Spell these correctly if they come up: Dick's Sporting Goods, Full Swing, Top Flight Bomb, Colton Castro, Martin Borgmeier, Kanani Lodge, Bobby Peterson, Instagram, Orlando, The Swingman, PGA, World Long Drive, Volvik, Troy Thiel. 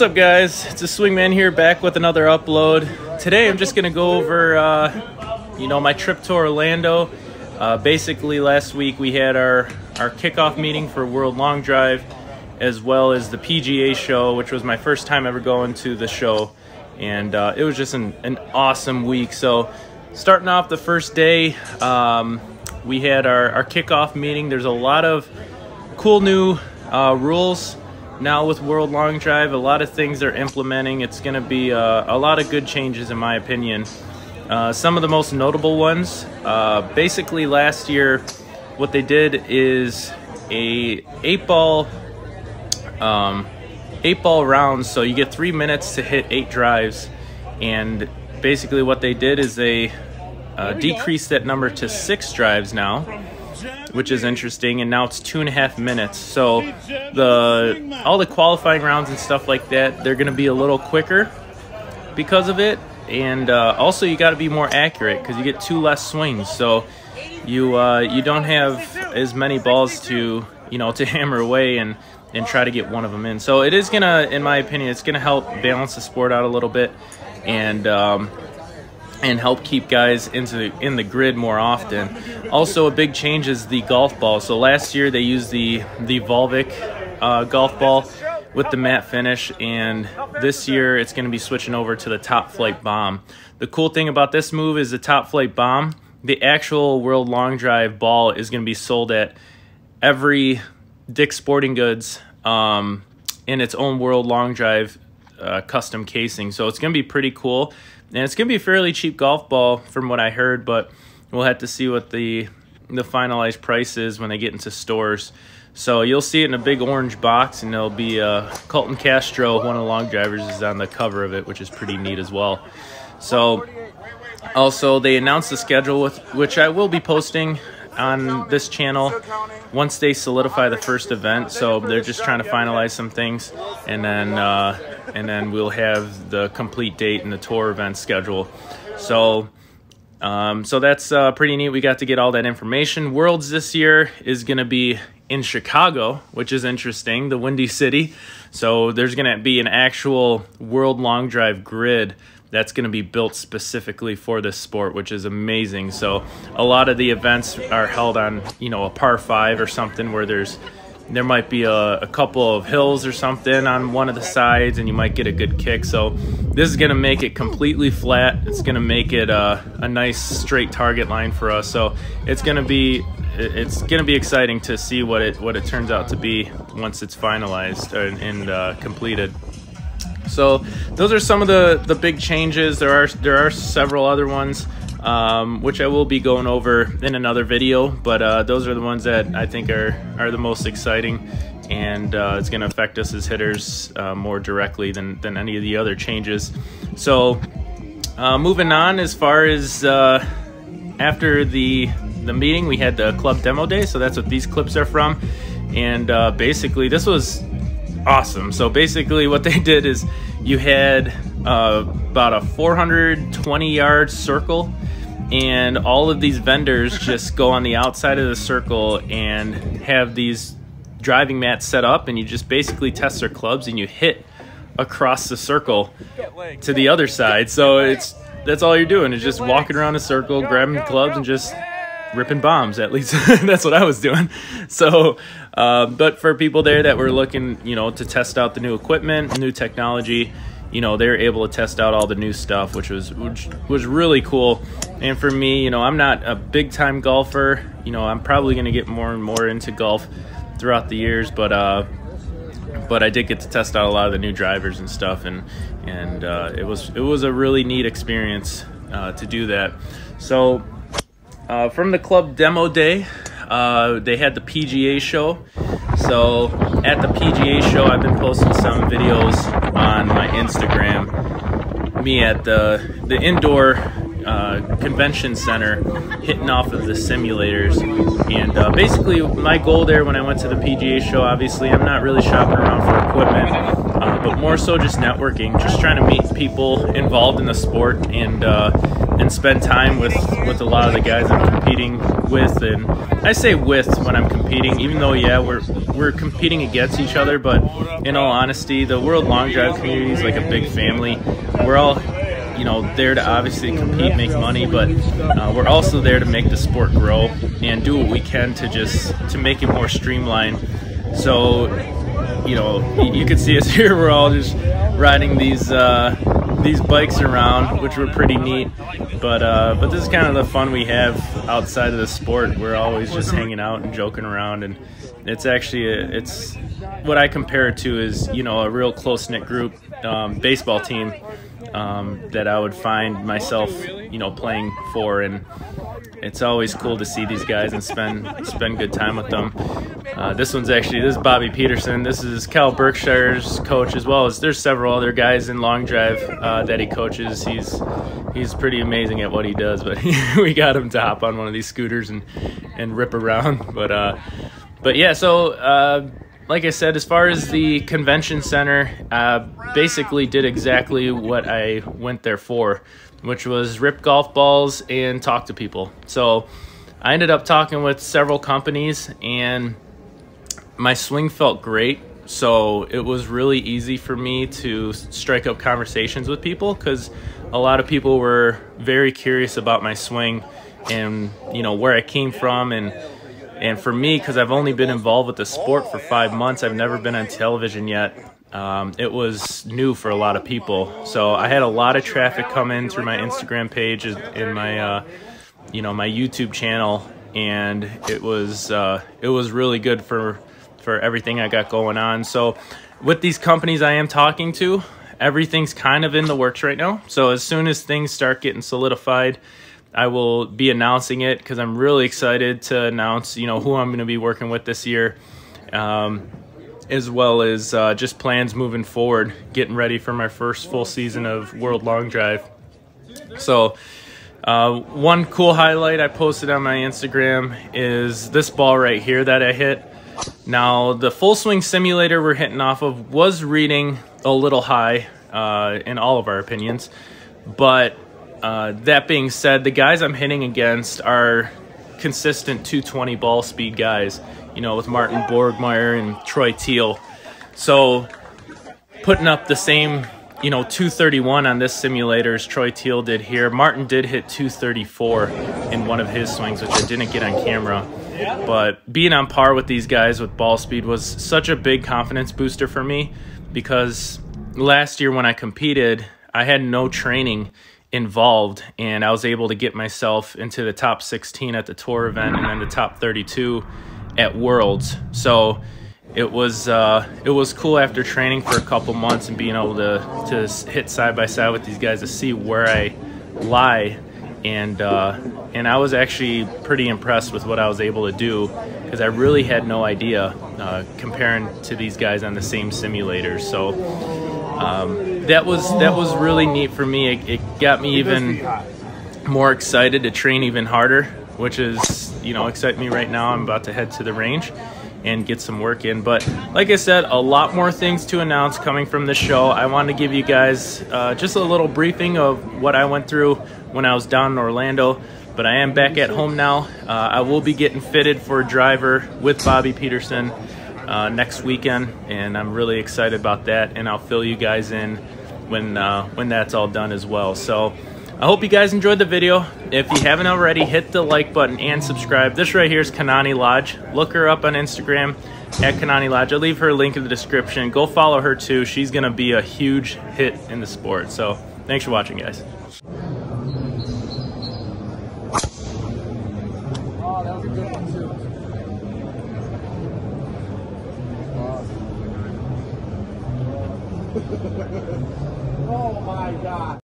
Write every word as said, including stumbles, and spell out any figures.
What's up, guys? It's the Swingman here, back with another upload. Today I'm just gonna go over uh, you know, my trip to Orlando. Uh, basically last week we had our our kickoff meeting for World Long Drive, as well as the P G A show, which was my first time ever going to the show, and uh, it was just an, an awesome week. So starting off the first day, um, we had our, our kickoff meeting. There's a lot of cool new uh, rules now with World Long Drive, a lot of things they're implementing. It's going to be uh, a lot of good changes, in my opinion. Uh, some of the most notable ones, uh, basically last year what they did is a eight ball um, eight ball rounds, so you get three minutes to hit eight drives, and basically what they did is they uh, decreased that number to six drives now, which is interesting, and now it's two and a half minutes. So the all the qualifying rounds and stuff like that, they're gonna be a little quicker because of it, and uh, also you got to be more accurate because you get two less swings, so you uh, you don't have as many balls to you know to hammer away and and try to get one of them in. So it is gonna, in my opinion, it's gonna help balance the sport out a little bit, and um, and help keep guys into the, in the grid more often. Also, a big change is the golf ball. So last year they used the the Volvik uh, golf ball with the matte finish, and this year it's going to be switching over to the Top Flight Bomb. The cool thing about this move is the Top Flight Bomb, the actual World Long Drive ball, is going to be sold at every Dick's Sporting Goods um, in its own World Long Drive uh, custom casing. So it's going to be pretty cool. And it's going to be a fairly cheap golf ball from what I heard, but we'll have to see what the the finalized price is when they get into stores. So you'll see it in a big orange box, and there'll be uh, Colton Castro, one of the long drivers, is on the cover of it, which is pretty neat as well. So also they announced the schedule, with, which I will be posting on this channel once they solidify the first event. So they're just trying to finalize some things, and then uh, and then we'll have the complete date and the tour event schedule. So um, so that's uh, pretty neat. We got to get all that information. Worlds this year is going to be in Chicago, which is interesting, the Windy City. So there's going to be an actual World Long Drive grid that's going to be built specifically for this sport, which is amazing. So a lot of the events are held on, you know, a par five or something, where there's there might be a, a couple of hills or something on one of the sides, and you might get a good kick. So this is going to make it completely flat. It's going to make it a, a nice straight target line for us. So it's going to be it's going to be exciting to see what it what it turns out to be once it's finalized and, and uh, completed. So those are some of the the big changes. There are there are several other ones, Um, which I will be going over in another video, but uh, those are the ones that I think are, are the most exciting, and uh, it's going to affect us as hitters uh, more directly than, than any of the other changes. So uh, moving on, as far as uh, after the, the meeting, we had the club demo day, so that's what these clips are from, and uh, basically this was awesome. So basically what they did is you had uh, about a four hundred twenty yard circle, and all of these vendors just go on the outside of the circle and have these driving mats set up, and you just basically test their clubs and you hit across the circle to the other side. So it's that's all you're doing, is just walking around a circle, grabbing clubs and just ripping bombs. At least that's what I was doing. So uh, but for people there that were looking, you know, to test out the new equipment, new technology, you know, they were able to test out all the new stuff, which was which was really cool. And for me, you know, I'm not a big time golfer. You know, I'm probably going to get more and more into golf throughout the years, but uh, but I did get to test out a lot of the new drivers and stuff, and and uh, it was it was a really neat experience uh, to do that. So uh, from the club demo day, uh, they had the P G A show. So at the P G A show, I've been posting some videos on my Instagram, me at the the indoor uh, convention center hitting off of the simulators, and uh, basically my goal there when I went to the P G A show, obviously I'm not really shopping around for equipment, uh, but more so just networking, just trying to meet people involved in the sport, and uh, and spend time with, with a lot of the guys I'm competing with. And I say with when I'm competing, even though, yeah, we're we're competing against each other, but in all honesty, the World Long Drive community is like a big family. We're all, you know, there to obviously compete, make money, but uh, we're also there to make the sport grow and do what we can to just to make it more streamlined. So, you know, you can see us here, we're all just riding these uh, these bikes around, which were pretty neat, but uh, but this is kind of the fun we have outside of the sport. We're always just hanging out and joking around, and it's actually a, it's what I compare it to is, you know, a real close-knit group um, baseball team um, that I would find myself, you know, playing for, and it's always cool to see these guys and spend spend good time with them. Uh, this one's actually, this is Bobby Peterson. This is Cal Berkshire's coach, as well as there's several other guys in Long Drive uh, that he coaches. He's he's pretty amazing at what he does, but we got him to hop on one of these scooters and and rip around. But uh, but yeah, so uh, like I said, as far as the convention center, uh, basically did exactly what I went there for, which was rip golf balls and talk to people. So I ended up talking with several companies, and my swing felt great, so it was really easy for me to strike up conversations with people because a lot of people were very curious about my swing and, you know, where I came from. And and for me, because I've only been involved with the sport for five months, I've never been on television yet. Um, it was new for a lot of people, so I had a lot of traffic come in through my Instagram page and my, uh, you know, my YouTube channel, and it was uh, it was really good for for everything I got going on. So, with these companies I am talking to, everything's kind of in the works right now. So as soon as things start getting solidified, I will be announcing it, because I'm really excited to announce, you know, who I'm going to be working with this year. Um, as well as uh, just plans moving forward, getting ready for my first full season of World Long Drive. So uh, one cool highlight I posted on my Instagram is this ball right here that I hit. Now, the full swing simulator we're hitting off of was reading a little high uh, in all of our opinions. But uh, that being said, the guys I'm hitting against are consistent two twenty ball speed guys, you know, with Martin Borgmeier and Troy Thiel. So putting up the same, you know, two thirty-one on this simulator as Troy Thiel did here. Martin did hit two thirty-four in one of his swings, which I didn't get on camera. But being on par with these guys with ball speed was such a big confidence booster for me, because last year when I competed, I had no training involved, and I was able to get myself into the top sixteen at the tour event and then the top thirty-two at Worlds. So it was uh, it was cool after training for a couple months and being able to to hit side by side with these guys to see where I lie, and uh, and I was actually pretty impressed with what I was able to do, because I really had no idea uh, comparing to these guys on the same simulators. So. Um, that was that was really neat for me. It, it got me even more excited to train even harder, which is, you know, excite me right now. I'm about to head to the range and get some work in. But like I said, a lot more things to announce coming from the show. I want to give you guys uh, just a little briefing of what I went through when I was down in Orlando. But I am back at home now. Uh, I will be getting fitted for a driver with Bobby Peterson Uh, next weekend, and I'm really excited about that, and I'll fill you guys in when uh, when that's all done as well. So I hope you guys enjoyed the video. If you haven't already, hit the like button and subscribe. This right here is Kanani Lodge. Look her up on Instagram at Kanani Lodge. I'll leave her link in the description. Go follow her too. She's gonna be a huge hit in the sport. So thanks for watching, guys. Oh, that was a good one too. Oh my God.